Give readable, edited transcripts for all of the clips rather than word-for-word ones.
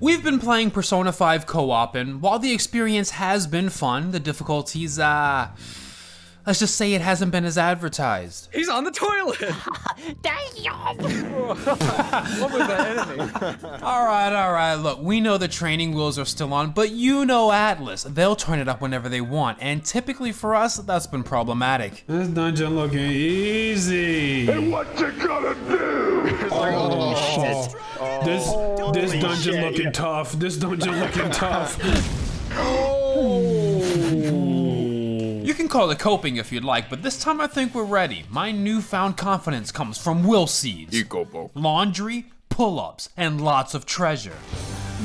We've been playing Persona 5 co-op, and while the experience has been fun, the difficulties, let's just say it hasn't been as advertised. He's on the toilet! Damn! What was that enemy? Alright, look, we know the training wheels are still on, but you know Atlus. They'll turn it up whenever they want, and typically for us, that's been problematic. This dungeon looking easy. And what you gonna do? This dungeon looking tough. This dungeon looking tough. You can call it coping if you'd like, but this time I think we're ready. My newfound confidence comes from Will Seeds, Ecobo, laundry, pull-ups, and lots of treasure.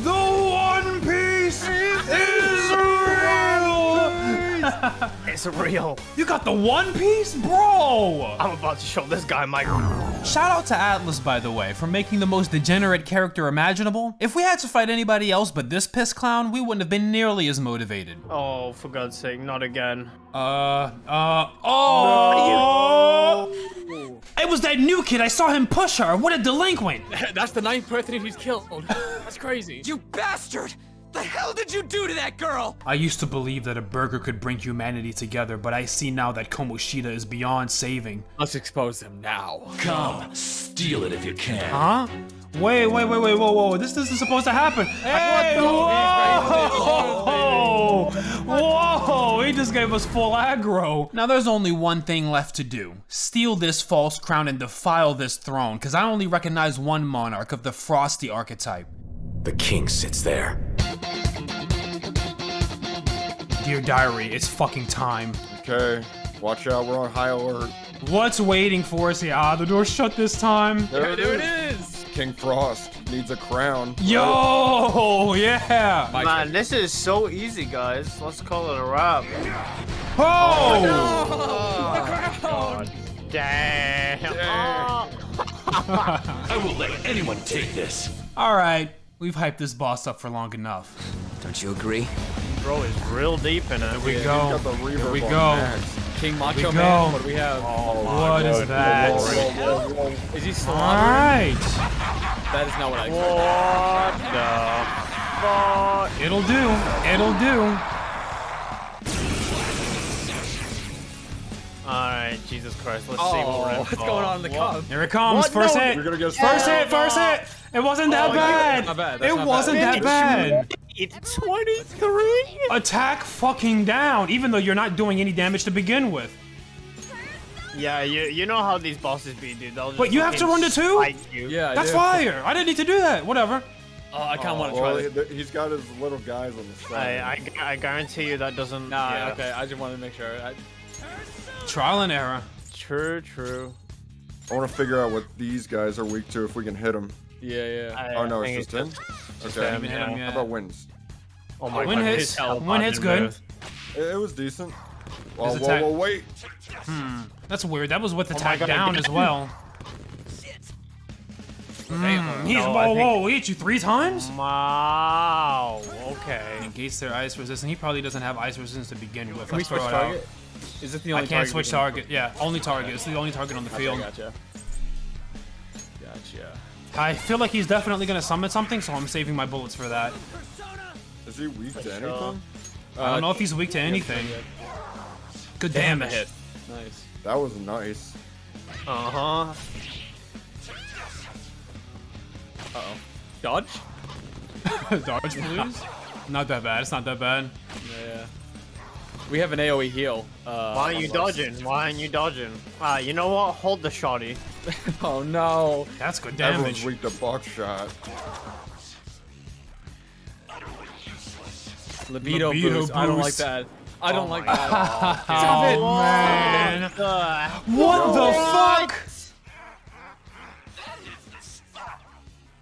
The One Piece is real! It's real. You got the One Piece? Bro! I'm about to show this guy my... Shout out to Atlus, by the way, for making the most degenerate character imaginable. If we had to fight anybody else but this piss clown, we wouldn't have been nearly as motivated. Oh, for God's sake, not again. Oh! It was that new kid, I saw him push her, what a delinquent! That's the 9th person he's killed. That's crazy. You bastard! The hell did you do to that girl? I used to believe that a burger could bring humanity together, but I see now that Kamoshida is beyond saving. Let's expose them now. Come, steal it if you can. Huh? Wait, whoa, this isn't supposed to happen. Hey, whoa, he just gave us full aggro. Now there's only one thing left to do. Steal this false crown and defile this throne, because I only recognize one monarch of the Frosty archetype. The king sits there. Dear diary, it's fucking time. Okay, watch out, we're on high alert. What's waiting for us here? Ah, the door's shut this time. There it is. King Frost needs a crown. Yo, yeah. Man, this is so easy, guys. Let's call it a wrap. Oh, no. God. Damn. I won't let anyone take this. All right, we've hyped this boss up for long enough. Don't you agree? Bro is real deep in it. Here we go. King Macho Man, what do we have? Oh, what is that? Whoa. Is he slaughtering? Alright. That is not what I expected. What the fuck? It'll do. Alright, Jesus Christ, let's see what we're in. What's going on in the cup? Here it comes, first hit. You're gonna get first hit. It wasn't that bad. It wasn't that bad. It's 23! Attack fucking down, even though you're not doing any damage to begin with. Yeah, you know how these bosses be, dude. But you have to run to 2? Yeah, that's fire! I didn't need to do that, whatever. Oh, I kinda wanna try this. He's got his little guys on the side. I guarantee you that doesn't... Nah, okay, I just wanted to make sure. Trial and error. True. I wanna figure out what these guys are weak to if we can hit them. Yeah. Oh, no, it's just him? Okay. How about wins? Oh my God. Win hit's good. It was decent. Whoa, wait. That's weird. That was with attack down as well. Damn. Whoa, he hit you 3 times? Wow. Okay. Engage their ice resistance. He probably doesn't have ice resistance to begin with. Let's throw it out. Is it the only target? I can't switch target. Yeah, only target. It's the only target on the field. Gotcha. I feel like he's definitely gonna summon something, so I'm saving my bullets for that. Is he weak to anything? I don't know if he's weak to anything. Good damage. Hit. Nice. That was nice. Uh-oh. Dodge? Dodge, please? Not that bad, it's not that bad. Yeah. We have an AoE heal. Why aren't you dodging? You know what? Hold the shotty. Oh no. That's good damage. Everyone's weak to buckshot. Libido boost. I don't like that. I don't like that. Stop it, man. What the fuck?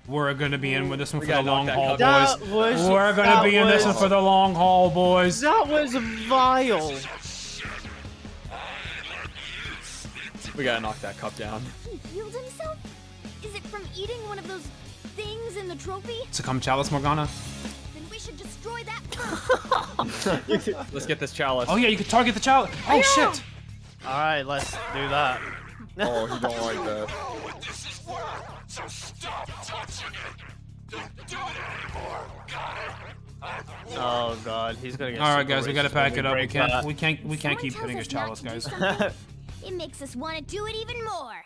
We're gonna be in with this one for the long haul, boys. We're gonna be in this one for the long haul, boys. That was vile. We gotta knock that cup down. He healed himself? Is it from eating one of those things in the trophy? Succumb chalice, Morgana. Then we should destroy that. Let's get this chalice. Oh yeah, you can target the chalice. Oh yeah. Shit. All right, let's do that. Oh, he don't like that. So stop touching it! Don't do it anymore! Oh god, he's gonna get. All right, guys, we gotta pack it up. We can't keep hitting his chalice, guys. It makes us want to do it even more.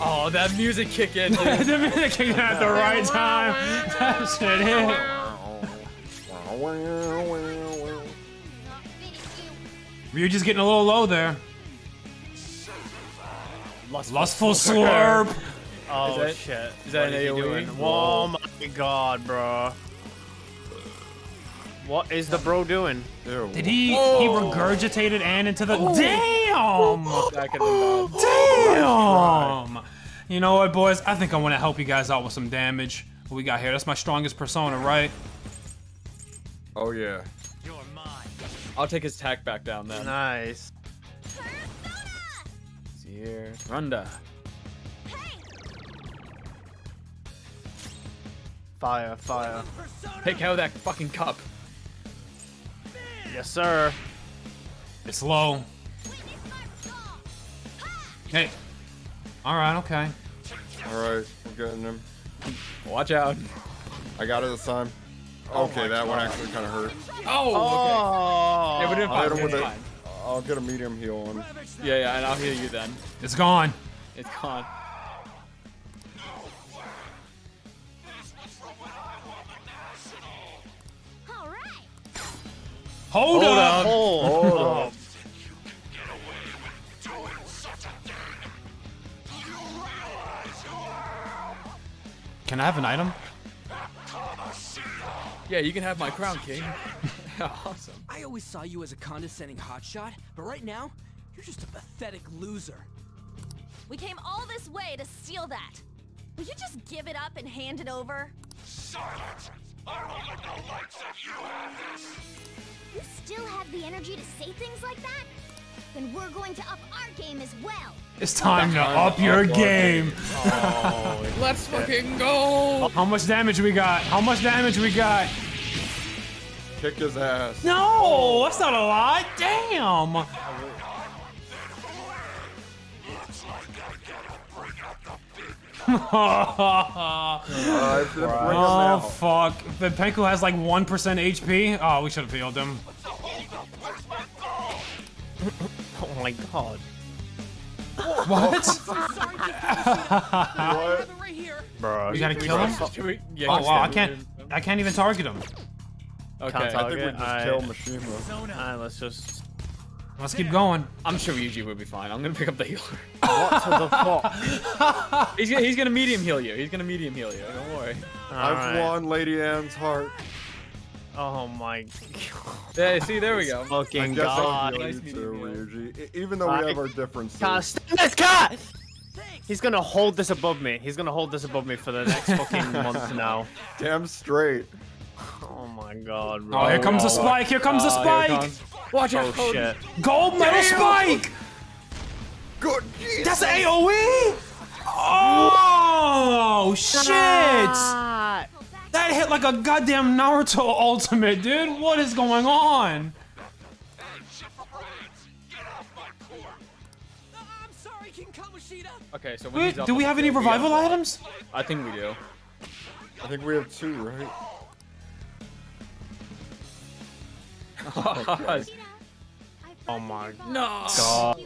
Oh, that music kick in. The music kicked in at the right time. That shit hit. Ryuji's just getting a little low there. Lustful slurp. Oh shit. Is that an AoE? Oh my god, bro. What is the bro doing? Did he? Oh. He regurgitated Ann into the. Oh. Damn! Oh. Damn! You know what, boys? I think I want to help you guys out with some damage. What we got here? That's my strongest persona, right? Oh yeah. You're mine. I'll take his tack back down then. Nice. It's here, Runda. Fire, fire. Take out that fucking cup. Yes, sir. It's low. Hey. Alright, okay. Alright, I'm getting him. Watch out. I got it this time. Okay, oh that God. One actually kind of hurt. Oh! Okay. Yeah, I'll, I'll get a medium heal on. Yeah, yeah, and I'll heal you then. It's gone. It's gone. Hold up! Hold up! Can I have an item? Yeah, you can have my crown, King. Awesome. I always saw you as a condescending hotshot, but right now, you're just a pathetic loser. We came all this way to steal that. Will you just give it up and hand it over? Silence! I won't let the likes of you have this! You still have the energy to say things like that? Then we're going to up our game as well. It's time to up your game. Oh, let's fucking go. How much damage we got? How much damage we got? Kick his ass. No, that's not a lot. Damn. Oh fuck! The Penku has like 1% HP. Oh, we should have healed him. Oh my god! What? What? Bro, you gotta kill him. Yeah, oh wow! I can't even target him. Okay, I think we just kill Mishima. Alright, let's keep going. I'm sure Ryuji will be fine. I'm gonna pick up the healer. What the fuck? He's gonna medium heal you. He's gonna medium heal you. Don't worry. I've won Lady Anne's heart. Oh my god. Hey, see, there we go. Fucking god. Nice Ryuji. Even though we have our differences. God. He's gonna hold this above me. He's gonna hold this above me for the next fucking month now. Damn straight. Oh my god, bro. Oh, here comes the spike. Here comes the spike. Watch out! Oh shit! Gold metal spike! Good. That's an AOE! Oh shit! That hit like a goddamn Naruto ultimate, dude. What is going on? Okay, so when he's up, do we have any revival items? I think we do. I think we have 2, right? Oh my god.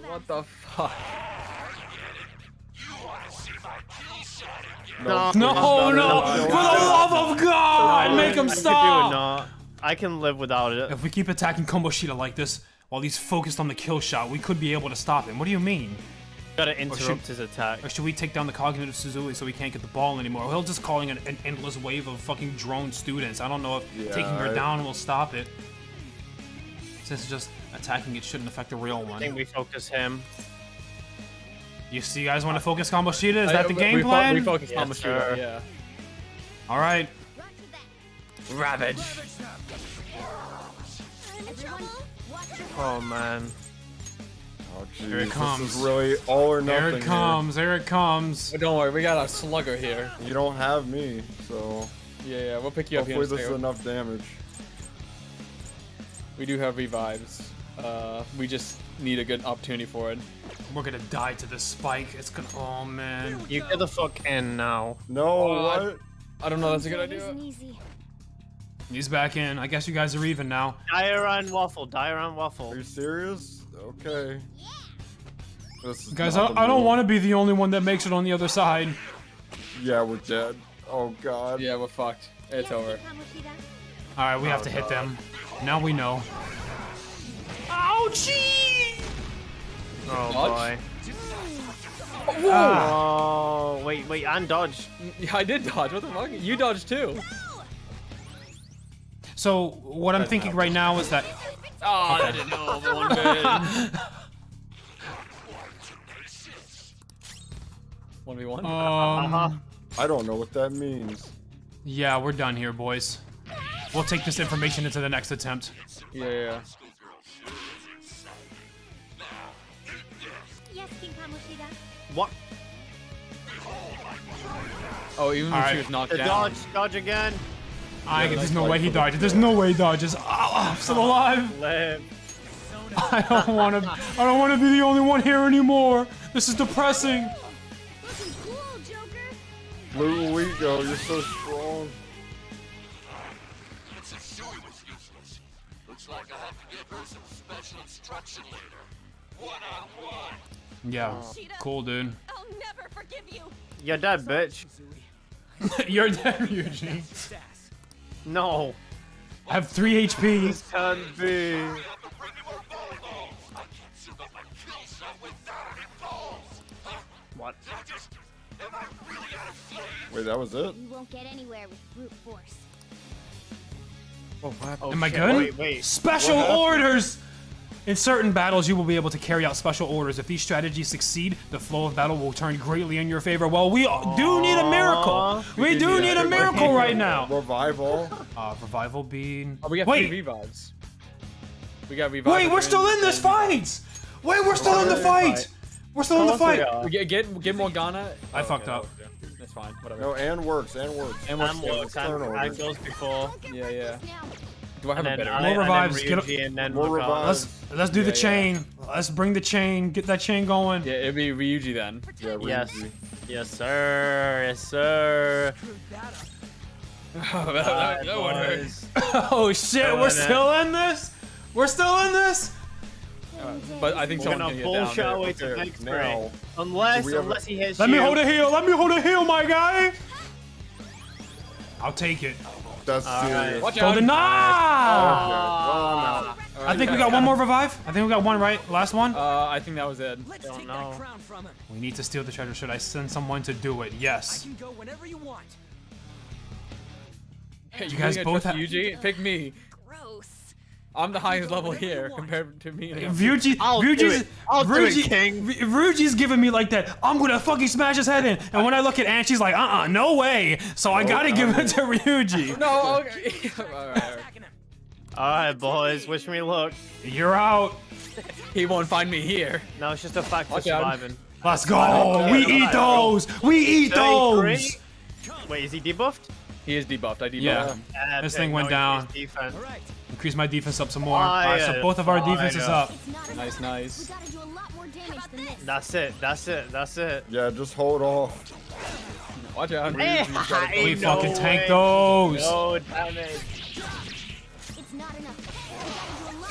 What the fuck? No. For the love of god, make him stop. I can live without it. If we keep attacking Kamoshida like this while he's focused on the kill shot, we could be able to stop him. What do you mean? Gotta interrupt his attack. Or should we take down the cognitive Suzui so he can't get the ball anymore? He'll just calling an endless wave of fucking drone students. I don't know if taking her down will stop it. Since just attacking it shouldn't affect the real one. I think we focus him. You see, you guys want to focus Kamoshida? Is that the game plan? We focus Kamoshida, yeah. All right. Ravage. Oh man. Oh, geez. Here it comes. This is really all or nothing. Here it comes. Here it comes. But don't worry, we got a slugger here. You don't have me, so. Yeah, yeah, we'll pick you up. Hopefully, this is enough damage. We do have revives. We just need a good opportunity for it. We're gonna die to this spike. It's gonna. Oh man. You get the fuck in now. No. What? I don't know. That's a good idea. He's back in. I guess you guys are even now. Dire on waffle. Dire on waffle. Are you serious? Okay. This is guys, I don't want to be the only one that makes it on the other side. Yeah, we're dead. Oh god. Yeah, we're fucked. It's over. All right, we have to hit them. Now we know. Ouchie! Oh boy. Whoa. Oh, wait, wait, I'm dodged. I did dodge, what the fuck? You dodged too. So, what I'm thinking right now is that... Oh, that didn't help one bit. 1v1? I don't know what that means. Yeah, we're done here, boys. We'll take this information into the next attempt. Yeah, yeah. What? Oh, even if she was knocked down. Dodge, dodge again. I there's no way he dodges. There's no way he dodges. Oh, I'm still alive. I don't want to be the only one here anymore. This is depressing. Blue Wigo, you're so strong. Looks like I have to give her some special instruction later. One-on-one. Yeah, cool, dude. I'll never forgive you. You're dead, bitch. You're dead, Ryuji. No. I have 3 HP. This can be. What? Wait, that was it? You won't get anywhere with brute force. Oh, what? Oh, am I good? Wait, wait. Special orders! In certain battles, you will be able to carry out special orders. If these strategies succeed, the flow of battle will turn greatly in your favor. Well, we do need a miracle. We do need a miracle right now. Revival. Revival bean. Oh, we got 3 revives. We got revive. Wait, we're still in this fight. Wait, we're still in the fight. We're still in the fight. Get Morgana. I fucked up. That's fine. Whatever. No, Ann works. Ann works. Ann works. I kills before. Yeah, yeah. Do I have a better? More revives. Get up. More revives. Let's do the chain. Let's bring the chain. Get that chain going. Yeah, it'd be Ryuji then. Yeah, Ryuji. Yes. Yes, sir. Yes, sir. That one hurts. Oh shit, we're still in this. We're still in this. But I think someone's gonna pull Shaohui to victory. Unless he hits. Let me hold a heel. Let me hold a heel, my guy. I'll take it. That's serious. Watch out. Nah! I think we got one more revive. I think we got one, right? Last one? I think that was it. I don't know. We need to steal the treasure. Should I send someone to do it? Yes. I can go whenever you want. Hey, you guys both have... Ryuji? Pick me. Gross. I'm the highest level here compared to me. Ryuji, Ryuji's giving me like that. I'm gonna fucking smash his head in. And when I look at Ann, she's like, no way. So I gotta give it to Ryuji. No, okay. Alright, boys, wish me luck. You're out. He won't find me here. No, it's just a fact we're surviving. Let's go! We eat those! We eat those! Wait, is he debuffed? He is debuffed. I debuffed him. This thing went down. Increase my defense up some more. Alright, so both of our defense is up. Nice, nice. That's it, that's it, that's it. Yeah, just hold off. Watch out. We fucking tank those! No damage.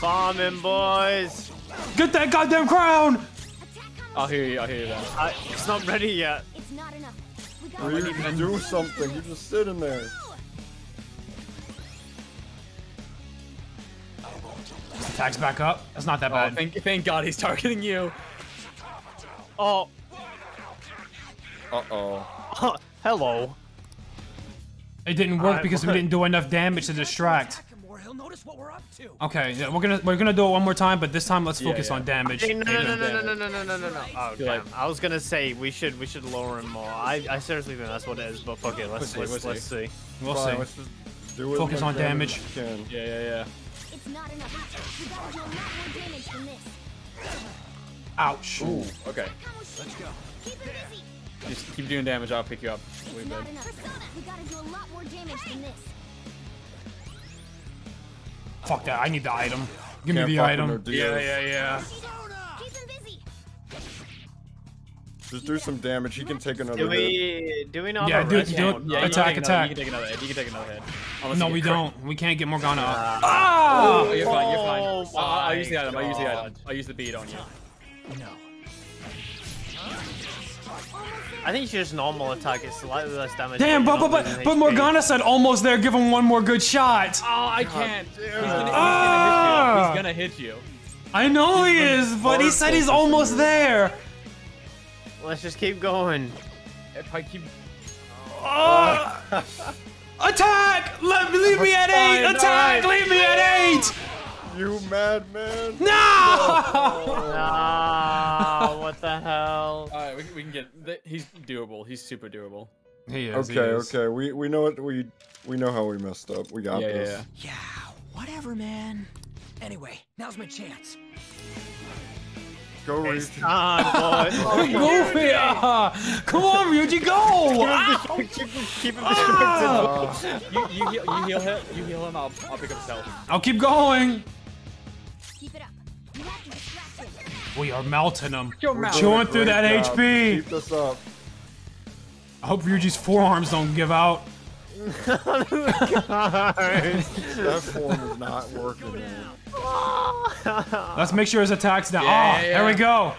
Bombing, boys! Get that goddamn crown! I'll hear you, I'll hear you. It's not ready yet. It's not enough. We gotta do something, you're just sitting there. His attack's back up. That's not that bad. Thank God he's targeting you. Oh. Uh-oh. Hello. It didn't work because we didn't do enough damage to distract. Notice what we're up to. Okay, yeah, we're gonna do it one more time, but this time let's focus on damage. Hey, no. Oh, damn. I was gonna say we should lower him more. I seriously think that's what it is, but fuck it, let's see. We'll see. Let's just do it. Focus on damage. Yeah, yeah, yeah. It's not enough. We gotta do a lot more damage than this. Ouch. Ooh. Okay. Let's go. Keep it easy. Just keep doing damage. I'll pick you up. We gotta do a lot more damage than this. Fuck that, I need the item. Give me the item. Yeah, yeah, yeah. Just do some damage, he can take another hit. Do we not have a rest? Yeah, attack, attack. You can take another hit. Oh, no, we don't. We can't get Morgana up. Oh! Oh, you're fine, you're fine. I'll use the item, I'll use the item. I'll use the bead on you. No. I think you should just normal attack. It's slightly less damage. Damn, but Morgana said almost there. Give him one more good shot. Oh, I can't. He's gonna hit you. I know he is, but he said he's almost there. Let's just keep going. If I keep... attack! Leave me at 8! Attack! Leave me at 8! You madman! No! No! What the hell? Alright, we can get. He's doable. He's super doable. He is. Okay, okay. We know what we know how we messed up. We got this. Yeah. Yeah. Whatever, man. Anyway, now's my chance. Go, Ryuji. Go, come on, Ryuji, go! Keep him distracted. You heal him. You heal him. I'll pick up stealth. I'll keep going. Keep it up. You have to distract him. We are melting him. We're chewing through that HP. Keep this up. I hope Ryuji's forearms don't give out. That form is not working. Let's make sure his attack's down. Yeah, oh, yeah. There we go.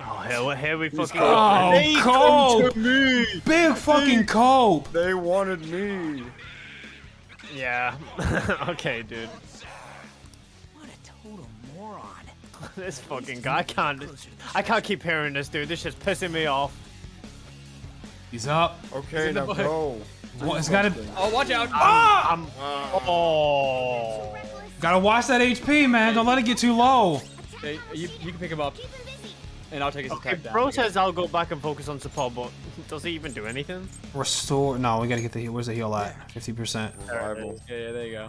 Oh, here we fucking go. Oh, they cope. To me. Big fucking cope. They wanted me. Yeah. Okay, dude. What a total moron. This fucking guy. I can't keep hearing this, dude. This shit's pissing me off. He's up. Okay, now go. It's gotta. Oh, watch out! Oh! Gotta watch that HP, man. Don't let it get too low. Hey, you can pick him up, and I'll take his attack down. Bro says I'll go back and focus on support, but does he even do anything? Restore. No, we gotta get the heal. Where's the heal at? 50%. Revival. Yeah, there you go.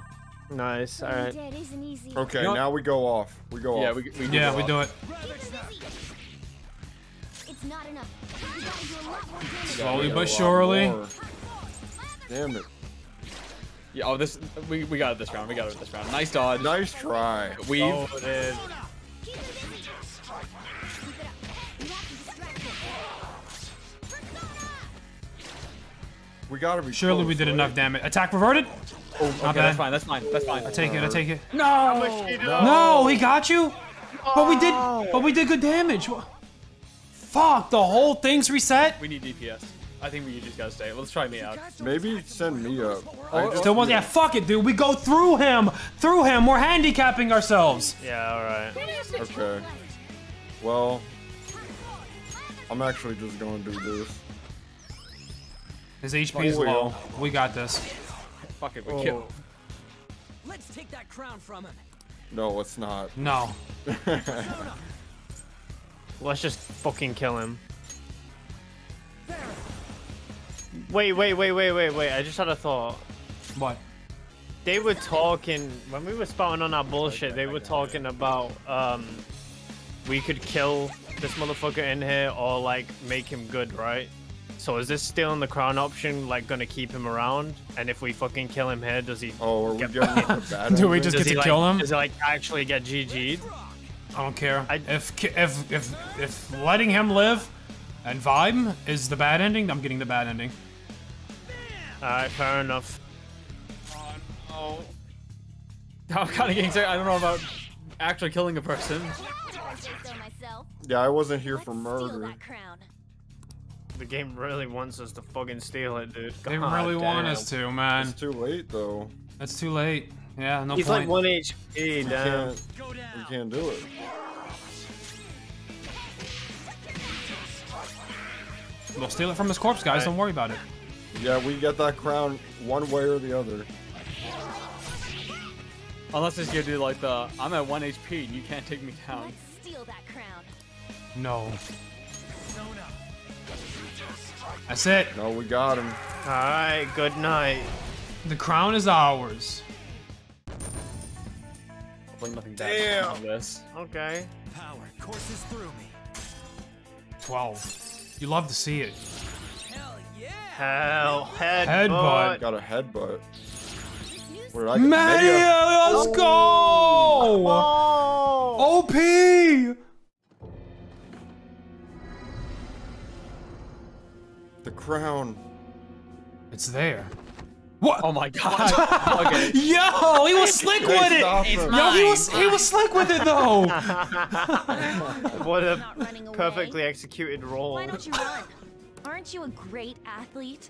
Nice. All right. Okay, now we go off. We go off. Yeah, we do it. It's not enough. Slowly but surely. Damn it. Yeah, oh, this we got it this round. We got it this round. Nice dodge. Nice try. Weave. Oh, man. We gotta be surely close, we did enough damage. Attack reverted. Oh, okay, not bad. That's fine. That's fine. That's fine. I take it. I take it. No. No, he got you. Oh. But we did good damage. Fuck, the whole thing's reset? We need DPS. I think we just gotta stay. Let's try me out. Maybe send me up. Yeah, fuck it, dude. We go through him. We're handicapping ourselves. Yeah, alright. Okay. Well, I'm actually just gonna do this. His HP's low. We got this. Fuck it, we kill him. Let's take that crown from him. No, it's not. No. Let's just fucking kill him. Wait. I just had a thought. What? They were talking, when we were spouting on our bullshit, they were talking about, we could kill this motherfucker in here or, like, make him good, right? So is this still in the crown option, like, gonna keep him around? And if we fucking kill him here, does he... Oh, are we getting... Do we just get to kill him? Does he, like, actually get GG'd? I don't care. If letting him live and vibe is the bad ending, I'm getting the bad ending. Alright, fair enough. Oh, no. I'm kind of getting sick. I don't know about actually killing a person. Yeah, I wasn't here for murder. The game really wants us to fucking steal it, dude. God, they really want us to, man. It's too late, though. It's too late. Yeah, no point. He's like 1 HP, down. We can't do it. We'll steal it from his corpse, guys. Right. Don't worry about it. Yeah, we get that crown one way or the other. Unless it's gonna do like the, I'm at 1 HP and you can't take me down. Let's steal that crown. No. That's it. No, we got him. All right, good night. The crown is ours. Nothing damn. On this. Okay. Power courses through me. 12. You love to see it. Hell yeah. Hell headbutt. Got a headbutt. Where did I get Maddie, let's go. Oh. OP. The crown. It's there. What? Oh my god. Okay. Yo, he was slick with it. No, he was slick with it though. What a perfectly executed roll. Why don't you run? Aren't you a great athlete?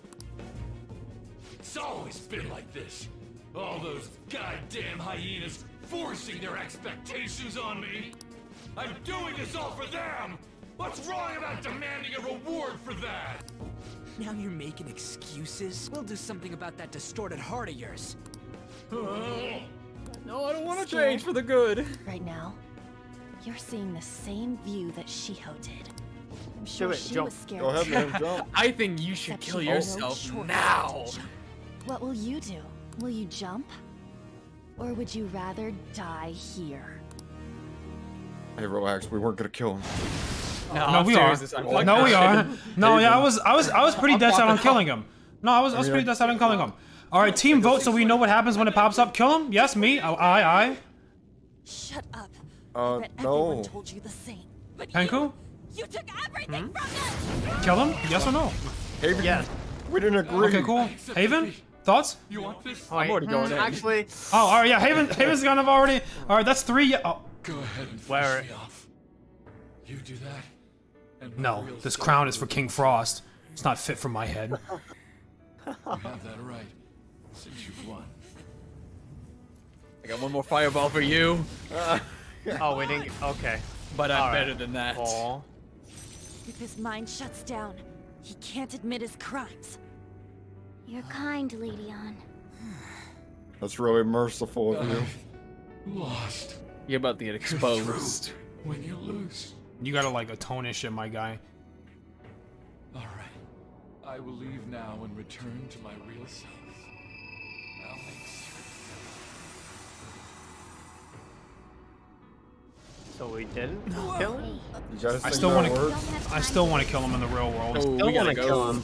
It's always been like this. All those goddamn hyenas forcing their expectations on me. I'm doing this all for them. What's wrong about demanding a reward for that? Now you're making excuses? We'll do something about that distorted heart of yours. No, I don't want to change for the good. Right now, you're seeing the same view that Shiho did. I'm sure she was scared. Go ahead, man, jump. I think you should kill yourself now. What will you do? Will you jump? Or would you rather die here? Hey, relax. We weren't gonna kill him. No, we are. No, we are. No, yeah, I was pretty dead set on killing him. No, I was pretty dead set on killing him. All right, team vote so we know what happens when it pops up. Kill him? Yes, me. I. Shut up. No. Hanku? You took everything from us. Kill him? Yes or no? Haven. Yes. We didn't agree. Okay, cool. Haven, thoughts? You want this? I'm already going in. Actually. Oh, all right. Yeah, Haven's gone. I've already. All right, that's three. Oh. Go ahead and fire me off. You do that. No, this crown is for King Frost. It's not fit for my head. You have that right, since you've won. I got one more fireball for you. Oh, we didn't. Okay, but I'm better than that. Aww. If his mind shuts down, he can't admit his crimes. You're kind, Lady Ann. That's really merciful of you. Lost. You're about to get exposed. When you lose. You gotta like atone and shit, my guy. All right, I will leave now and return to my real self. I'll make sure. So we didn't kill him. I still want to kill him in the real world. Oh, we gotta kill him.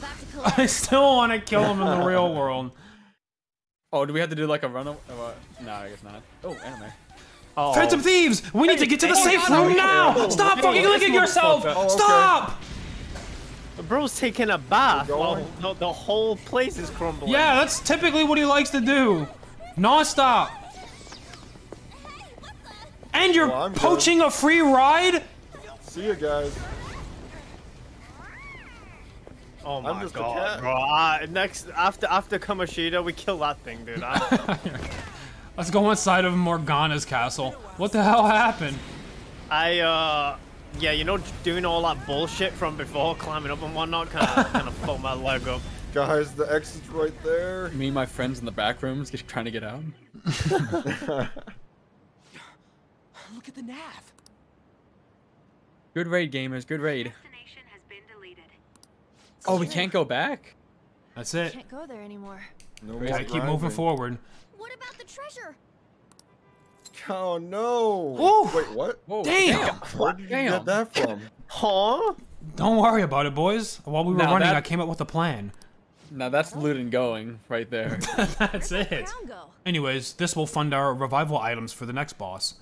I still want to kill him in the real world. Oh, do we have to do like a run? No, I guess not. Oh, anime. Oh. Phantom Thieves! We need to get to the safe room now! Stop fucking licking yourself! Stop! Bro's taking a bath. The whole place is crumbling. Yeah, that's typically what he likes to do. Non-stop. And you're poaching a free ride? See you guys. Oh my god. Bro, next, after Kamoshida, we kill that thing, dude. Let's go inside of Morgana's castle. What the hell happened? Yeah, you know, doing all that bullshit from before, climbing up and whatnot, kind of fucked my leg up. Guys, the exit's right there. Me and my friends in the back rooms just trying to get out. Look at the nav. Good raid, gamers. Good raid. Destination has been deleted. Oh, we can't go back? That's it. Can't go there anymore. No, we gotta keep moving forward. What about the treasure? Oh no! Ooh. Wait, what? Whoa, damn! Where did you get that from? Huh? Don't worry about it, boys. While we were running, I came up with a plan. Now that's loot and going right there. That's it. Anyways, this will fund our revival items for the next boss.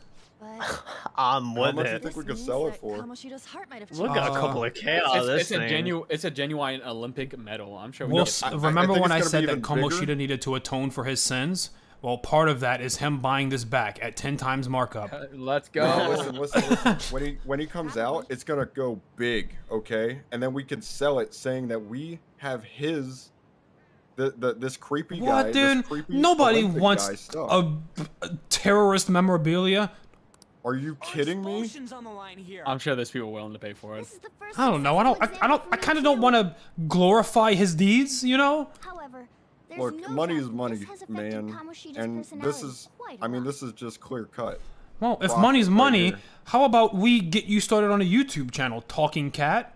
I'm with it. How much do you think we could sell it for? Look at a couple of K on this thing. It's a genuine Olympic medal. I'm sure. Well, remember when I said that Kamoshida needed to atone for his sins? Well, part of that is him buying this back at 10 times markup. Let's go. No, listen. When he comes out, it's gonna go big, okay? And then we can sell it, saying that we have his this creepy guy. What, dude? Nobody wants a terrorist memorabilia. Are you kidding me? I'm sure there's people willing to pay for it. I don't know. I kind of don't want to glorify his deeds, you know. However. Look, money is money, man, and this is, I mean, this is just clear cut. Well, if money's money, how about we get you started on a YouTube channel, Talking Cat?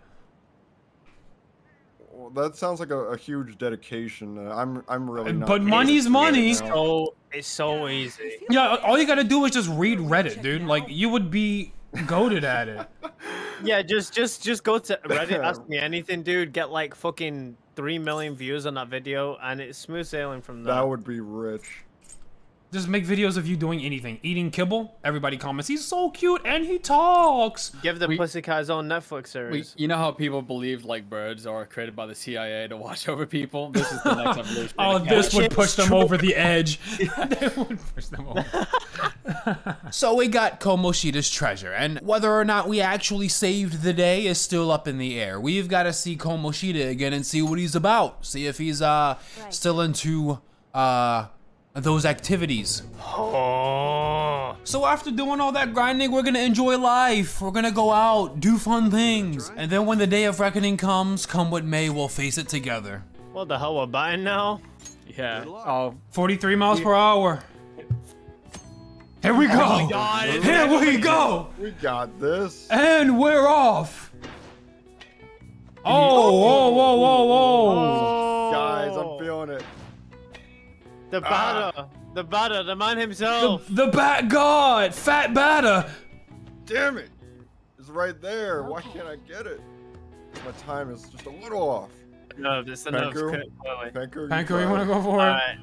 Well, that sounds like a huge dedication. I'm really not. But money's money. It's so easy. Yeah, all you gotta do is just read Reddit, dude. Like, you would be goated at it. Yeah, just go to Reddit, ask me anything, dude. Get like fucking 3 million views on that video, and it's smooth sailing from there. That would be rich. Just make videos of you doing anything. Eating kibble. Everybody comments, he's so cute and he talks. Give the Pussycat his own Netflix series. You know how people believed like birds are created by the CIA to watch over people? This is the next evolution. Oh, this would push them over the edge. They would push them over. So we got Komoshida's treasure, and whether or not we actually saved the day is still up in the air. We've got to see Kamoshida again and see what he's about. See if he's still into those activities. Oh. So after doing all that grinding, we're gonna enjoy life. We're gonna go out, do fun things, and then when the day of reckoning comes, come what may, we'll face it together. What the hell, we're buying now? Yeah. Oh, 43 miles per hour. Here we go! Here we go! We got this. And we're off! Oh, whoa, whoa, whoa, whoa! Guys, I'm feeling it. The batter! The batter, the man himself! The bat god! Fat batter! Damn it! It's right there! Why can't I get it? My time is just a little off. No, this is enough. Panko, you wanna go for it? Alright.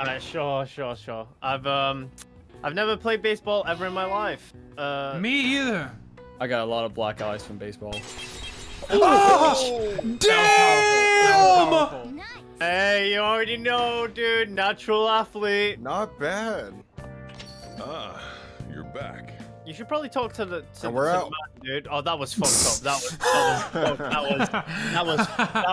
Alright, sure, sure, sure. I've never played baseball ever in my life. Me either. I got a lot of black eyes from baseball. Oh, damn! Nice. Hey, you already know, dude. Natural athlete. Not bad. You're back. You should probably talk to the man, dude. Oh, that was fucked up. That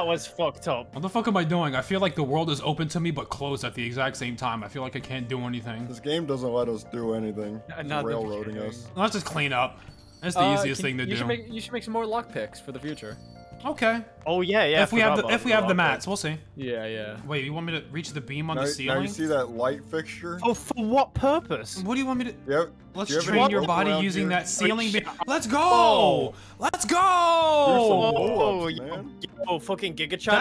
was fucked up. What the fuck am I doing? I feel like the world is open to me but closed at the exact same time. I feel like I can't do anything. This game doesn't let us do anything. It's railroading us. Let's just clean up. That's the easiest thing to do. You should make some more lock picks for the future. Okay. Oh yeah, yeah. If we have the mats, we'll see. Yeah, yeah. Wait, you want me to reach the beam on the ceiling? Now you see that light fixture? Oh, for what purpose? What do you want me to? Yep. Let's train your body using that ceiling beam. Let's go! Oh. Let's go! Oh, yo, fucking Giga China.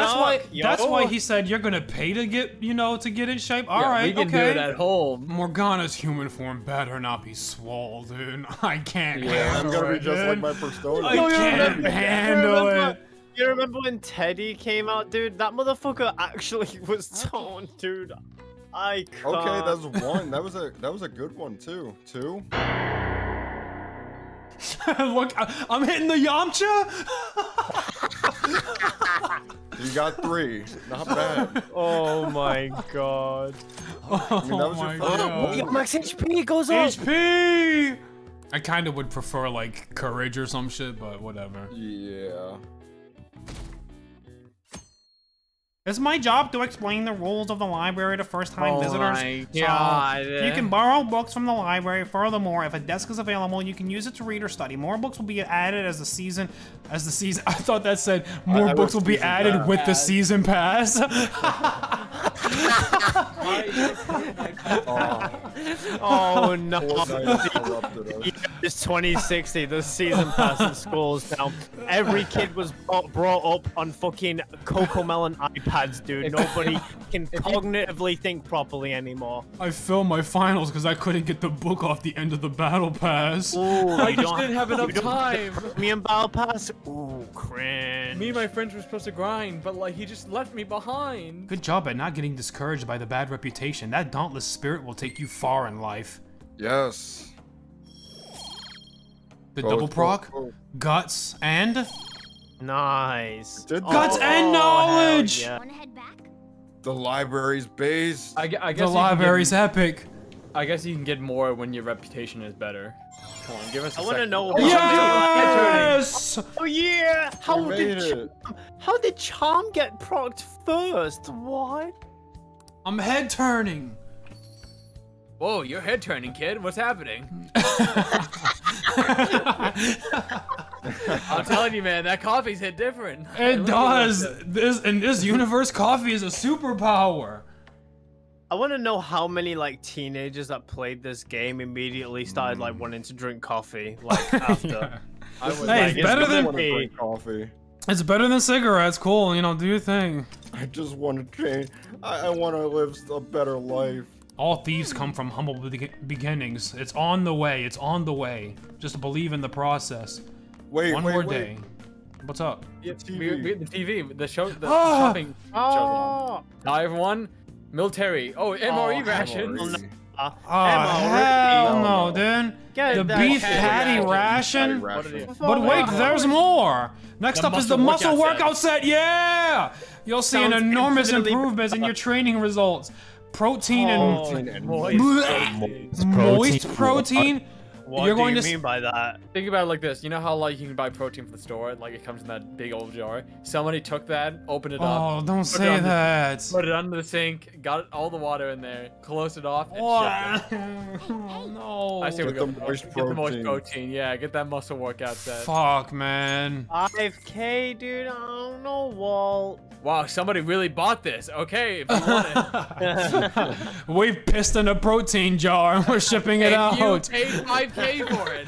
That's why he said you're gonna pay to get, you know, to get in shape. All right, we can do that whole. Morgana's human form better not be swole, dude. I can't. Yeah, I'm gonna be just like my persona. I can't handle it. You remember when Teddy came out, dude? That motherfucker actually was torn, dude. I can't. Okay, that's one. That was a good one too. Two. Look, I'm hitting the Yamcha. You got three. Not bad. Oh my god. I mean, that was your max HP goes up. HP. I kind of would prefer like courage or some shit, but whatever. Yeah. It's my job to explain the rules of the library to first-time visitors. My God. You can borrow books from the library. Furthermore, if a desk is available, you can use it to read or study. More books will be added as the season. I thought that said more books will be added with the season pass. Oh no! It's 2060. The season pass in schools now. Every kid was brought up on fucking Cocomelon iPads, dude. Nobody can cognitively think properly anymore. I failed my finals because I couldn't get the book off the end of the battle pass. Ooh, I just didn't have enough time. Me and battle pass. Ooh, cringe. Me and my friends were supposed to grind, but like he just left me behind. Good job at not getting discouraged by the bad reputation. That dauntless spirit will take you far in life. Yes. The double proc, guts, and nice. Guts and knowledge. Yeah. Wanna head back? The library's based. I guess the library's epic. I guess you can get more when your reputation is better. Come on, give us a second. I want to know. Yes! Oh yeah! How did Charm get procced first? What? I'm head turning. Whoa, you're head turning, kid. What's happening? I'm telling you, man, that coffee's hit different. It does. In this universe, coffee is a superpower. I want to know how many like teenagers that played this game immediately started like wanting to drink coffee like after. Yeah. I was, hey, like, it's better than tea. Coffee. It's better than cigarettes. Cool, you know, do your thing. I just want to change. I want to live a better life. All thieves come from humble beginnings. It's on the way. It's on the way. Just believe in the process. Wait, one more day. What's up? Yeah, we have the TV. The show. The shopping. Oh. Show. Hi everyone. Military. Oh, MRE rations. Hell no, dude. The beef patty ration? But wait, there's more! Next up is the muscle workout set, yeah! You'll see an enormous improvement in your training results. Protein and moist protein? What do you mean by that? Think about it like this. You know how like you can buy protein from the store, like it comes in that big old jar. Somebody took that, opened it up. Oh, don't say that. Put it under the sink, got all the water in there, closed it off, and shut it. Oh no! I say we go get the moist protein. Yeah, get that muscle workout set. Fuck, man. 5K, dude. I don't know, Walt. Wow, somebody really bought this. Okay, if you want it. We've pissed in a protein jar and we're shipping it out. You paid 5K for it.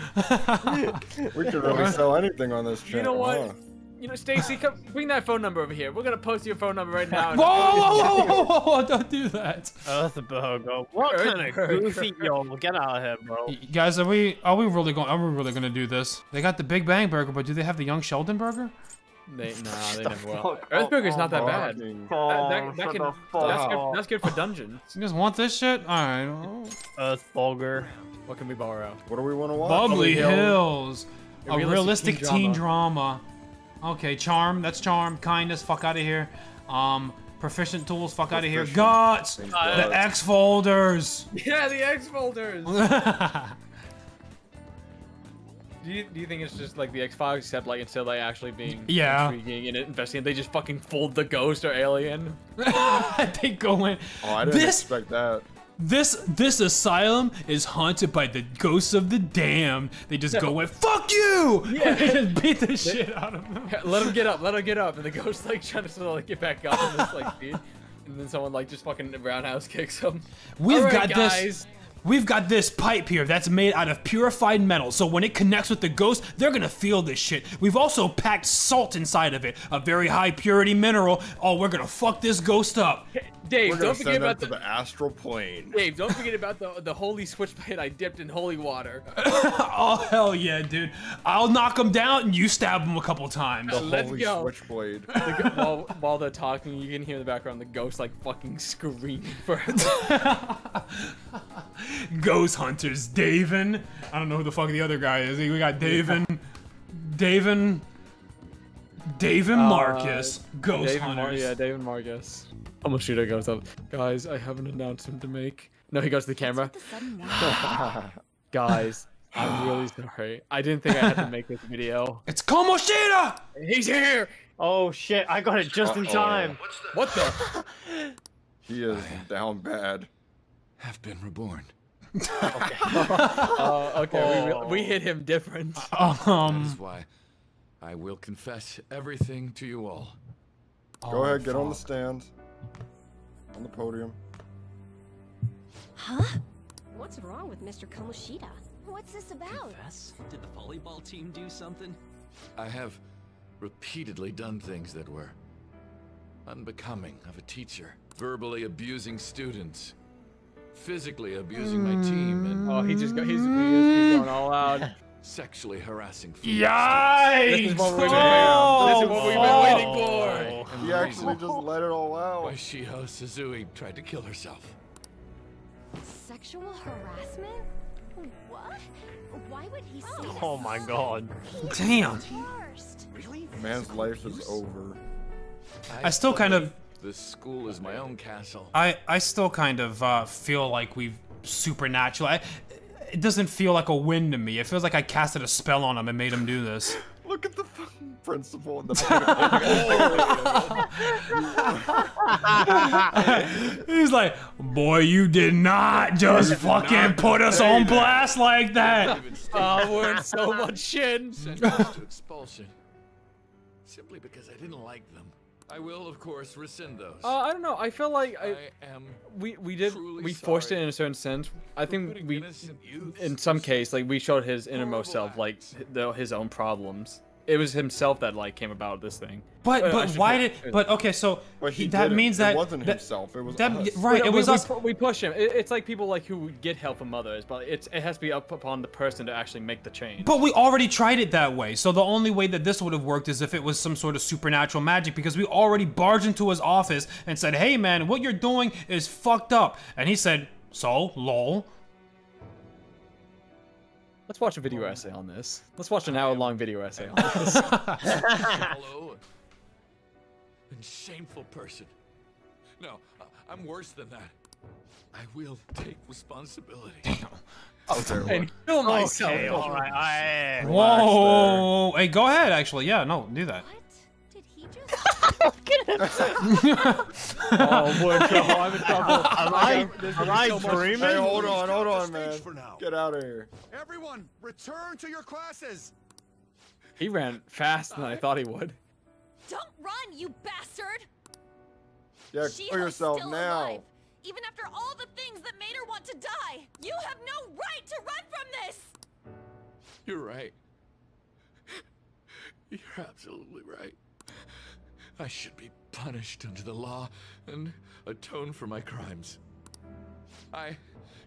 We could really sell anything on this channel. You know what? Huh? You know, Stacy, come bring that phone number over here. We're gonna post your phone number right now. Whoa, don't do that. Earthbogo. What kind of goofy yo? Get out of here, bro. Guys, are we really gonna do this? They got the Big Bang Burger, but do they have the Young Sheldon Burger? Nah, they never will. Earthburger's not that bad. That's good for dungeons. You guys want this shit? Alright. Earthburger. What can we borrow? What do we want to watch? Bubbly Hills. A realistic teen drama. Okay, charm. That's charm. Kindness. Fuck out of here. Proficient tools. Fuck out of here. Guts. The X Folders. Yeah, the X Folders. Do you think it's just like the X-Files, except like instead of like actually being intriguing and investing, they just fucking fold the ghost or alien? They go in. Oh, I didn't expect that. This asylum is haunted by the ghosts of the damned. They just go in, fuck you! Yeah. And they just beat the shit out of them. Let them get up, and the ghost like trying to like get back up and just like beat. And then someone like just fucking roundhouse kicks them. We've got this. We've got this pipe here that's made out of purified metal, so when it connects with the ghost, they're gonna feel this shit. We've also packed salt inside of it, a very high purity mineral. Oh, we're gonna fuck this ghost up. Dave, don't forget about the astral plane. Dave, don't forget about the holy switchblade I dipped in holy water. Oh, hell yeah, dude. I'll knock him down and you stab him a couple times. The holy switchblade. While they're talking, you can hear in the background the ghost like fucking screaming for Ghost hunters, Davin. I don't know who the fuck the other guy is. We got Davin. Davin Marcus. Ghost Davin hunters. Davin Marcus. Kamoshida goes up. Guys, I have an announcement to make. No, he goes to the camera. Guys, I'm really sorry. I didn't think I had to make this video. It's Kamoshida! He's here! Oh shit, I got it just in time. What the? He is down bad. Have been reborn. Okay. We hit him different. That is why I will confess everything to you all. Go ahead, get on the stand. On the podium. Huh? What's wrong with Mr. Kamoshida? What's this about? Confess? Did the volleyball team do something? I have repeatedly done things that were unbecoming of a teacher. Verbally abusing students. Physically abusing my team, and oh, he's going all out. Sexually harassing. Yikes! This is what we've been waiting for. And he actually just let it all out. Why Shiho Suzui tried to kill herself. Sexual harassment? What? Why would he say that? Oh my god! Damn. Really? The man's life is over. I still kind of. This school is my own castle. I still kind of feel like we've supernatural. It doesn't feel like a win to me. It feels like I casted a spell on him and made him do this. Look at the fucking principal in the He's like, boy, you did not just fucking put us on blast like that. We're in so much shit. To expulsion, simply because I didn't like them. I will, of course, rescind those. I don't know. I feel like we forced it in a certain sense. I think we, in some case, like we showed his innermost self, like his own problems. It was himself that like came about this thing. But why did? But okay, so that means that it wasn't himself. It was us. Right. It was us. We push him. It's like people like who get help from others, but it has to be up upon the person to actually make the change. But we already tried it that way. So the only way that this would have worked is if it was some sort of supernatural magic, because we already barged into his office and said, "Hey man, what you're doing is fucked up," and he said. So, lol. Let's watch a video essay on this. Let's watch an hour-long video essay on this. Hello. And shameful person. No, I'm worse than that. I will take responsibility. Oh, terrible. And kill myself. Okay, all right. Whoa. Hey, go ahead, actually. Yeah, no, do that. What? Did he just... I'm gonna... Oh, boy, I'm in trouble. Am I dreaming? Hey, hold on, man. Get out of here. Everyone, return to your classes. He ran faster than I thought he would. Don't run, you bastard. Yeah, kill yourself now. Alive. Even after all the things that made her want to die, you have no right to run from this! You're right. You're absolutely right. I should be punished under the law and atone for my crimes. I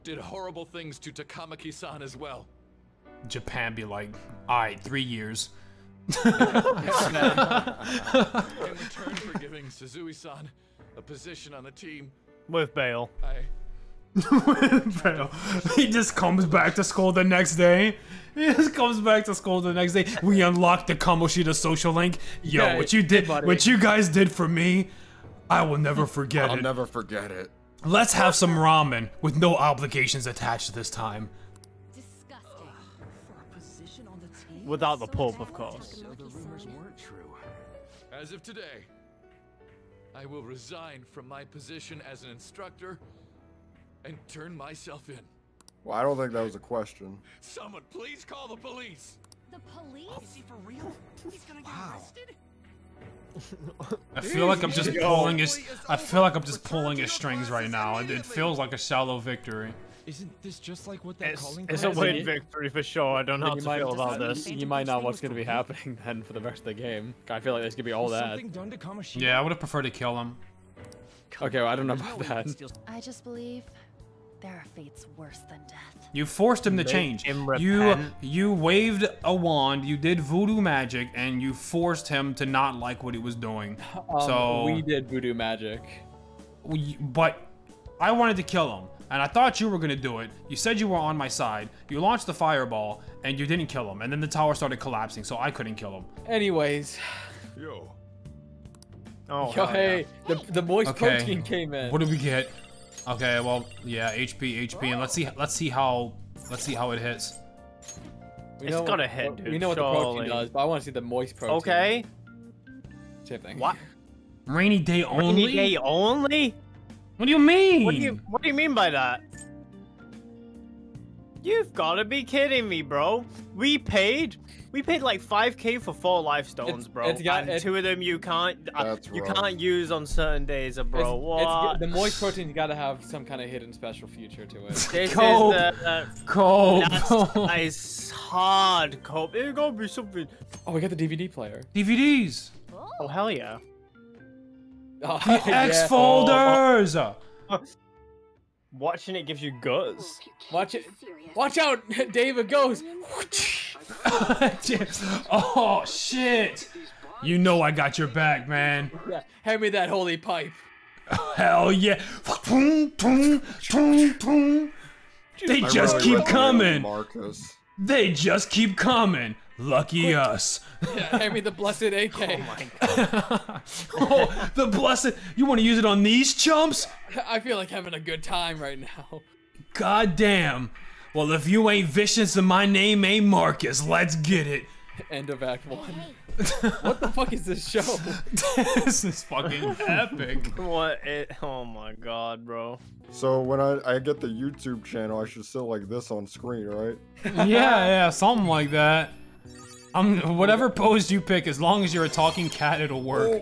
did horrible things to Takamaki-san as well. Japan be like, alright, 3 years. In return for giving Suzui-san a position on the team, with bail. With bail. He just comes back to school the next day. We unlocked the Kamoshida social link. Yo, yeah, what you did, what you guys did for me, I will never forget it. I'll never forget it. Let's have some ramen with no obligations attached this time. Disgusting. For a position on the team? Without the pulp, of course. So the rumors weren't true. As of today, I will resign from my position as an instructor and turn myself in. Well, I don't think that was a question. Someone please call the police. The police? Oh. Is he for real? He's gonna get arrested? I feel like I'm just pulling his strings right now. It feels like a shallow victory. Isn't this just like what they're calling? It's a win victory for sure. I don't know how to feel about this. You might not know what's going to be happening then for the rest of the game. I feel like this could be all that. Yeah, I would have preferred to kill him. Okay, well, I don't know about that. I just believe there are fates worse than death. You forced him to change. You waved a wand, you did voodoo magic, and you forced him to not like what he was doing. So we did voodoo magic. But I wanted to kill him. And I thought you were gonna do it. You said you were on my side. You launched the fireball, and you didn't kill him. And then the tower started collapsing, so I couldn't kill him. Anyways. Yo. Oh. Yo, hey, yeah. the moist protein came in. What did we get? Okay, well, yeah, HP, and let's see how it hits. It's gonna hit, dude. We know what the protein does, but I want to see the moist protein. Okay. Same thing. What? Rainy day only. Rainy day only. What do you mean? What do you mean by that? You've got to be kidding me, bro. We paid like 5K for 4 lifestones, bro. And 2 of them you can't use on certain days, bro. What? The moist protein's got to have some kind of hidden special future to it. This cope. Is the cope. That's hard cope. It's gonna be something. Oh, we got the DVD player. DVDs. Oh hell yeah. Oh, the X Folders! Watching it gives you goes. Watch it. Watch out! David goes! Oh, shit! You know I got your back, man. Yeah, hand me that holy pipe. Hell yeah. They just keep coming. They just keep coming. Lucky us. Yeah, hand me the blessed AK. Oh my god. Oh, the blessed. You want to use it on these chumps? I feel like having a good time right now. God damn. Well, if you ain't vicious, then my name ain't Marcus. Let's get it. End of Act 1. What the fuck is this show? This is fucking epic. Oh my god, bro. So when I get the YouTube channel, I should sit like this on screen, right? Yeah, something like that. Whatever pose you pick, as long as you're a talking cat, it'll work.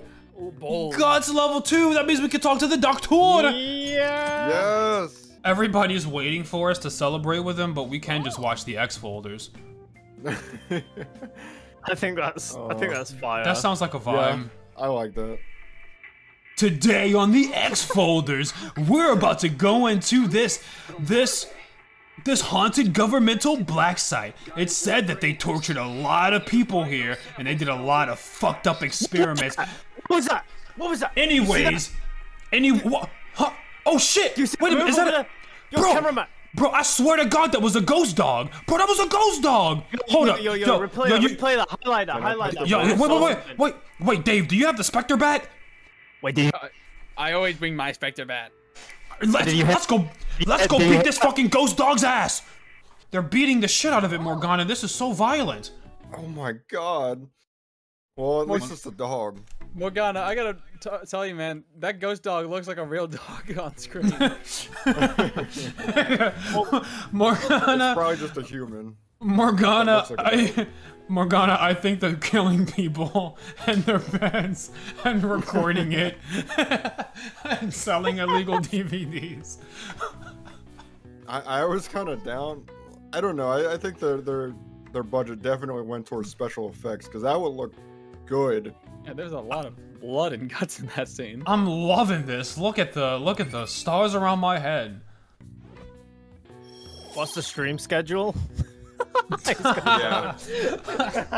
Oh, God's level 2. That means we can talk to the doctor. Yeah. Yes. Everybody's waiting for us to celebrate with him, but we can just watch the X Folders. I think that's fire. That sounds like a vibe. Yeah, I like that. Today on the X Folders, we're about to go into this haunted governmental black site. It's said that they tortured a lot of people here, and they did a lot of fucked up experiments. What was that? Anyways, what? Huh? Oh shit! Wait a minute, is that a... Yo, bro, cameraman. Bro, I swear to God, that was a ghost dog. Bro, that was a ghost dog. Hold up. Yo, replay the highlight. Wait, Dave, do you have the Spectre Bat? Wait, do you? I always bring my Spectre Bat. Let's go beat this fucking ghost dog's ass. They're beating the shit out of it, Morgana. This is so violent. Oh my God. Well, at least it's a dog. Morgana, I gotta tell you, man, that ghost dog looks like a real dog on screen. Morgana, it's probably just a human. Morgana, I think they're killing people and their pets and recording it and selling illegal DVDs. I was kind of down. I don't know. I think their budget definitely went towards special effects because that would look good. Yeah, there's a lot of blood and guts in that scene. I'm loving this. Look at the stars around my head. What's the stream schedule? Yeah.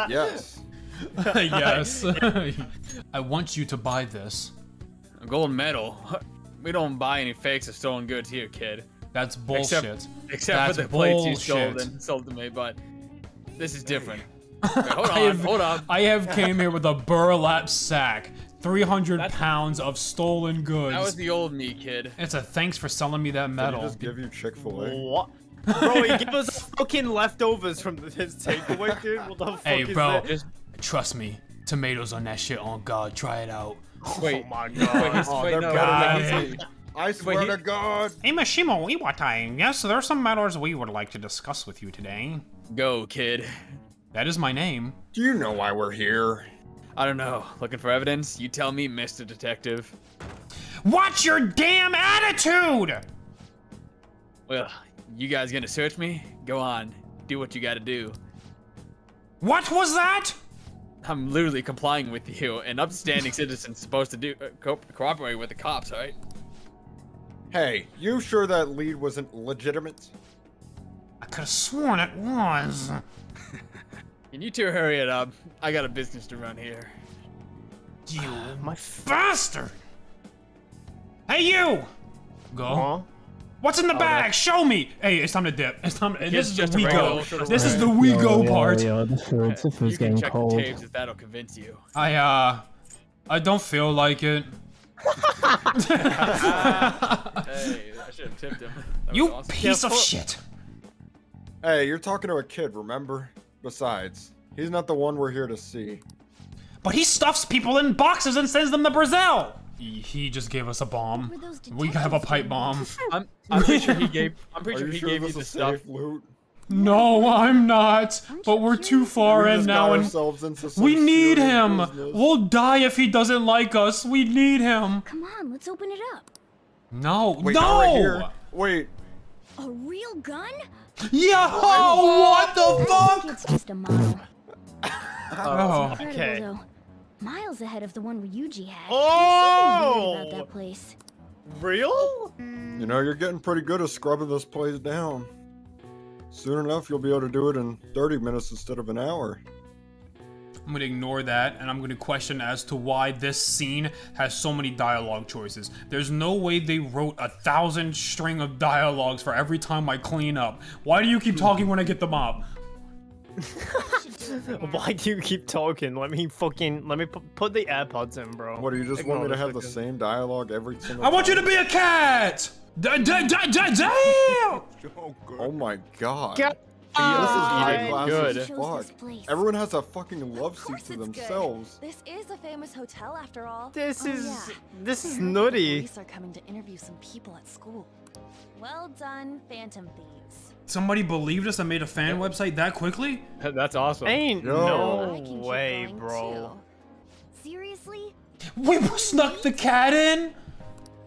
Yes. Yes. I want you to buy this. A gold medal. We don't buy any fakes or stolen goods here, kid. That's bullshit. Except for the plates you sold and sold to me, but this is different. Wait, hold on. I have came here with a burlap sack, 300 pounds of stolen goods. That was the old me, kid. It's a thanks for selling me that medal. Did he just give you Chick-fil-A? What? Bro, he gave us fucking leftovers from his takeaway, dude. What the fuck is bro, that? Trust me, tomatoes on that shit. On God, try it out. Wait, oh my God. I swear to God. Imashimo Iwatai. Yes, there are some matters we would like to discuss with you today. Go, kid. That is my name. Do you know why we're here? I don't know. Looking for evidence? You tell me, Mr. Detective. Watch your damn attitude! Well, you guys gonna search me? Go on. Do what you gotta do. What was that? I'm literally complying with you. An upstanding citizen's supposed to do cooperate with the cops, right? Hey, you sure that lead wasn't legitimate? I could have sworn it was. Can you two hurry it up? I got a business to run here. You, my bastard! Hey, you! Go. Huh? What's in the bag? Right. Show me! Hey, it's time to dip. It's time. This is the we go part. Yeah, you can check cold. The tapes if that'll convince you. I don't feel like it. Hey, I should have tipped him. You awesome. Piece of shit! Hey, you're talking to a kid, remember? Besides, he's not the one we're here to see. But he stuffs people in boxes and sends them to Brazil! He just gave us a bomb. We have a pipe bomb. I'm pretty sure he gave you the stuff. Loot? No, I'm not. But we're too far in now and we need him. We'll die if he doesn't like us. We need him. Come on, let's open it up. No. Wait, no! Wait. A real gun? Yeah! What the fuck? It's just a model. Oh, okay. Miles ahead of the one Ryuji had. Oh! About that place. Real? You know, you're getting pretty good at scrubbing this place down. Soon enough, you'll be able to do it in 30 minutes instead of an hour. I'm gonna ignore that, and I'm gonna question as to why this scene has so many dialogue choices. There's no way they wrote 1,000 string of dialogues for every time I clean up. Why do you keep talking when I get the mop? Why do you keep talking? Let me put the AirPods in, bro. What, do you just want me to have the same dialogue every single time? I want you to be a cat! Damn! Oh my God. This is good. Everyone has a fucking love seat to themselves. Good. This is a famous hotel after all. This is nutty. Police are coming to interview some people at school. Well done, Phantom Thieves. Somebody believed us and made a fan website that quickly? That's awesome. Ain't no way, bro. Seriously? We snuck the cat in?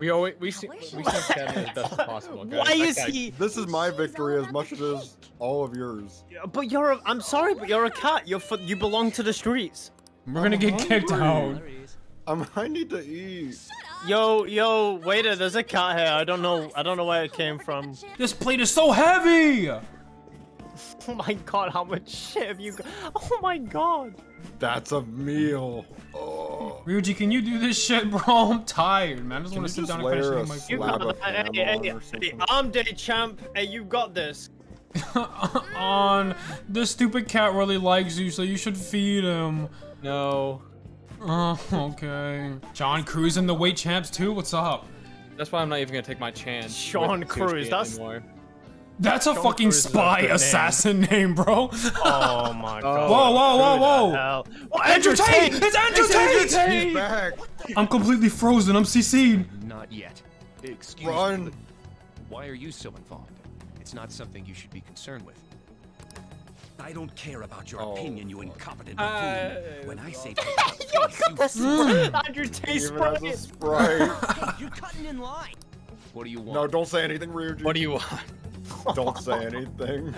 We snuck the cat in as best as possible. Guys. Why is he? This is my victory as much as all of yours. Yeah, but you're a, I'm sorry, but you're a cat. You belong to the streets. We're gonna get kicked out. I need to eat. Yo, waiter, there's a cat here. I don't know where it came from. This plate is so heavy! Oh my God, how much shit have you got? Oh my God. That's a meal. Oh. Ryuji, can you do this shit, bro? I'm tired, man. I just want to sit down and finish my food. Hey, arm day champ. Hey, you got this. On. This stupid cat really likes you, so you should feed him. No. Oh, okay. John Cruz and the weight champs too? What's up? That's why I'm not even gonna take my chance. Sean Cruz, that's a Sean fucking Cruz spy assassin name, bro. Oh my god. Whoa, whoa, whoa, whoa. Andrew Tate! It's Andrew Tate! It's Andrew Tate! He's back. I'm completely frozen. I'm CC'd. Not yet. Excuse me. Why are you so involved? It's not something you should be concerned with. I don't care about your opinion, you incompetent buffoon. When I say Andrew Tate Sprite. You're cutting in line. What do you want? No, don't say anything, Ryuji. What do you want? Don't say anything.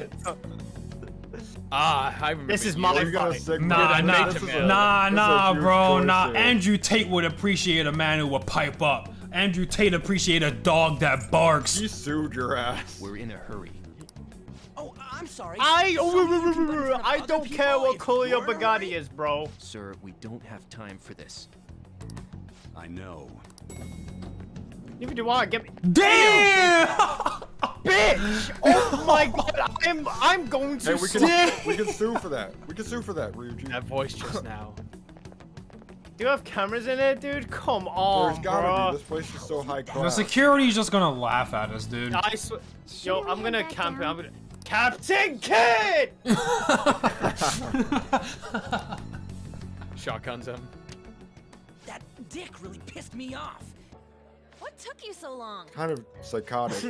This is my fight. Nah, bro. Nah, Andrew Tate would appreciate a man who would pipe up. Andrew Tate appreciate a dog that barks. You sued your ass. We're in a hurry. I'm sorry. I don't care what Coolio Bugatti is, bro. Sir, we don't have time for this. I know. Even do I get me? Damn! Bitch! Oh my god! I'm going to. Hey, we can sue for that. We can sue for that, Ryuji. That voice just now. Do you have cameras in it, dude? Come on, bro. This place is so high class. The security is just gonna laugh at us, dude. I swear. Yo, I'm gonna camp. I'm gonna. Captain Kid! Shotguns him. That dick really pissed me off. What took you so long? Kind of psychotic.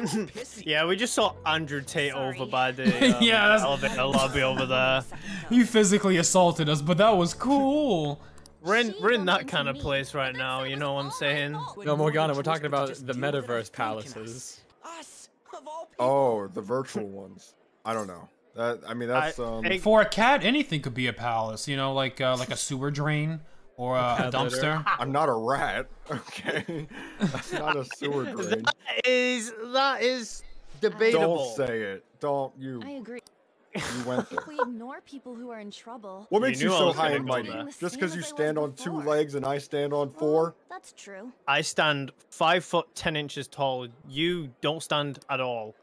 Yeah, we just saw Andrew Tate over by the elevator lobby over there. He physically assaulted us, but that was cool. We're in that kind of place right now, you know what I'm saying? No, Morgana, we're talking about the metaverse palaces. Oh, the virtual ones. I don't know. That I mean, that's for a cat, anything could be a palace. You know, like a sewer drain or a dumpster. I'm not a rat. Okay, that's not a sewer drain. That is debatable. Don't say it. Don't you? I agree. You went there. We ignore people who are in trouble. What makes you so high and mighty? Just because you stand on two legs and I stand on four? That's true. I stand 5 foot 10 inches tall. You don't stand at all.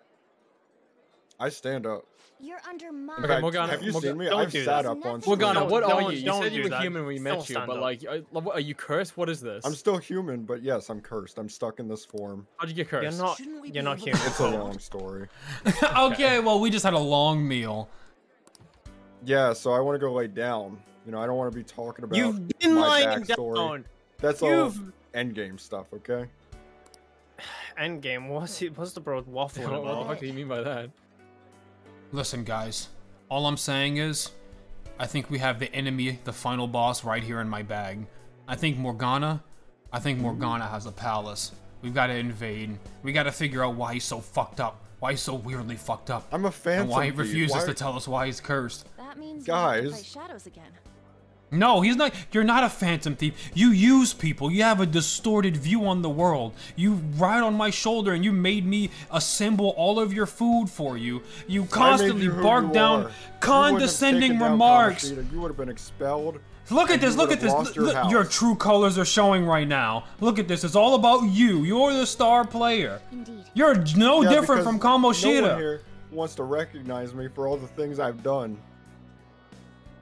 I stand up. You're under my. Okay, Morgana, have you seen me? I've sat up on. Morgana, what are you? You said you were human when we met you, but like, are you cursed? What is this? I'm still human, but yes, I'm cursed. I'm stuck in this form. How'd you get cursed? You're not human. It's a long story. Okay, well, we just had a long meal. Yeah, so I want to go lay down. You know, I don't want to be talking about my backstory. That's all endgame stuff, okay? Endgame? What's the bro waffling about? What the fuck do you mean by that? Listen, guys, all I'm saying is I think we have the enemy, the final boss, right here in my bag. I think Morgana has a palace. We've got to invade. We got to figure out why he's so fucked up. Why he's so weirdly fucked up. I'm a fan. And why he refuses to tell us why he's cursed. That means guys. We have to fight shadows again. No, he's not. You're not a phantom thief. You use people. You have a distorted view on the world. You ride on my shoulder and you made me assemble all of your food for you. You constantly bark down condescending remarks. You would have been expelled. Look at this. Look at this. Look, your true colors are showing right now. Look at this. It's all about you. You're the star player. Indeed. You're no different from Kamoshida. No one here wants to recognize me for all the things I've done.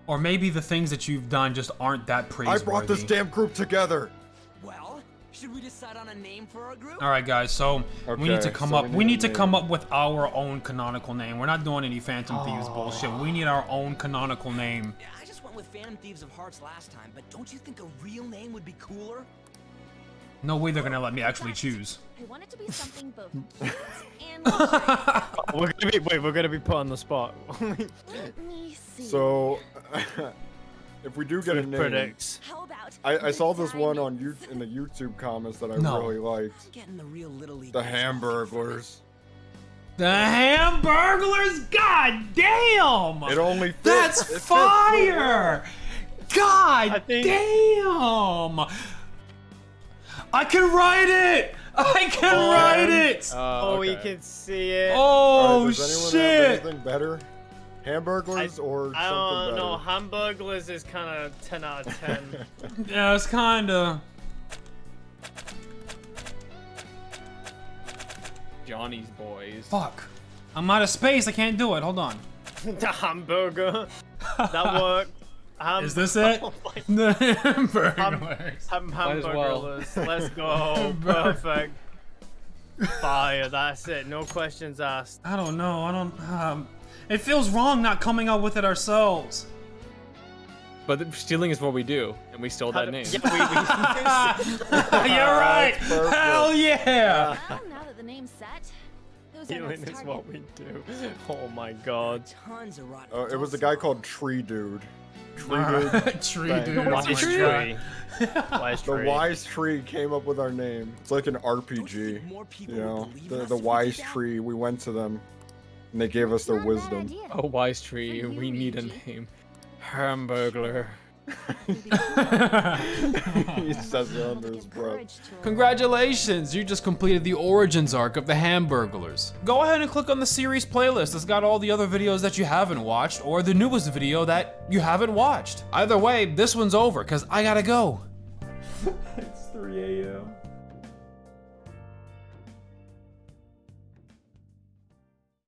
Or maybe the things that you've done just aren't that praiseworthy. I brought this damn group together. Well, should we decide on a name for our group? All right, guys. So we need to come up. We need to come up with our own canonical name. We're not doing any Phantom Thieves bullshit. We need our own canonical name. I just went with Phantom Thieves of Hearts last time, but don't you think a real name would be cooler? No way they're gonna let me actually choose. I want it to be something both cute and we're gonna be put on the spot. Let me see. So, if we do get a name, I saw this one on YouTube in the YouTube comments that I really liked. The Hamburglars. The Hamburglars. God damn! It only fits. That's fire! God damn! I can ride it! I can ride it! Oh, okay. We can see it. Oh, shit! Anything better? Hamburglars or something better? No, Hamburglars is kind of 10 out of 10. Yeah, it's kind of... Johnny's Boys. Fuck. I'm out of space. I can't do it. Hold on. The hamburger. That worked. Is this it? Oh the hamburger. Hamburglars. Well. Let's go. Perfect. Fire. That's it. No questions asked. I don't know. I don't. It feels wrong not coming up with it ourselves. But stealing is what we do, and we stole that name. Yeah, we You're right. Perfect. Hell yeah. Now that the name's set. Stealing is what we do. Oh my god. It was a guy called Tree Dude. Tree Dude. Wise Tree. Wise Tree. The Wise Tree came up with our name. It's like an RPG. You know, the Wise Tree. We went to them, and they gave us their wisdom. Oh, Wise Tree, we need a name. Hamburglar. He says it under his breath. Congratulations, you just completed the origins arc of the Hamburglars. Go ahead and click on the series playlist that's got all the other videos that you haven't watched or the newest video that you haven't watched. Either way, this one's over because I gotta go. It's 3 a.m.